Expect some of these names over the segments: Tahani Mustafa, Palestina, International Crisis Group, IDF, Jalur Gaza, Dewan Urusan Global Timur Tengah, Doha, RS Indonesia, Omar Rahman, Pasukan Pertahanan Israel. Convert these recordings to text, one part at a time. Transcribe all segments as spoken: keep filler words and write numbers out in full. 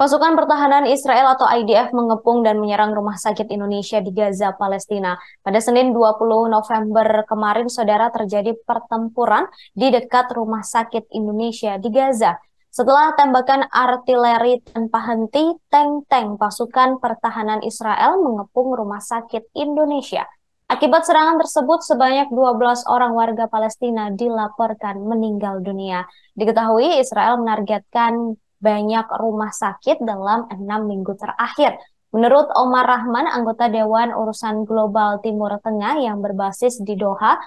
Pasukan pertahanan Israel atau I D F mengepung dan menyerang rumah sakit Indonesia di Gaza, Palestina. Pada Senin dua puluh November kemarin, saudara, terjadi pertempuran di dekat rumah sakit Indonesia di Gaza. Setelah tembakan artileri tanpa henti, tank-tank pasukan pertahanan Israel mengepung rumah sakit Indonesia. Akibat serangan tersebut, sebanyak dua belas orang warga Palestina dilaporkan meninggal dunia. Diketahui Israel menargetkan banyak rumah sakit dalam enam minggu terakhir. Menurut Omar Rahman, anggota Dewan Urusan Global Timur Tengah yang berbasis di Doha,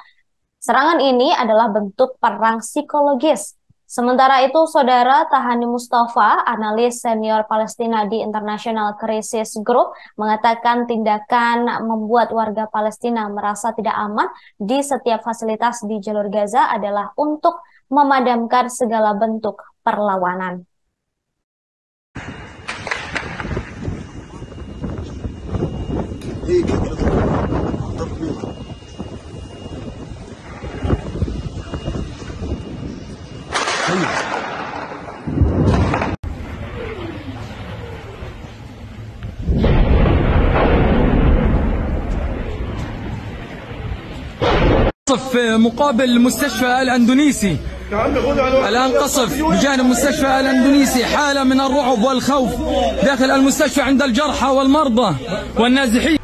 serangan ini adalah bentuk perang psikologis. Sementara itu, saudara, Tahani Mustafa, analis senior Palestina di International Crisis Group, mengatakan tindakan membuat warga Palestina merasa tidak aman di setiap fasilitas di jalur Gaza adalah untuk memadamkan segala bentuk perlawanan. قصف مقابل مستشفى الأندونيسي الآن قصف بجانب مستشفى الأندونيسي، حالة من الرعب والخوف داخل المستشفى عند الجرحى والمرضى والنازحين.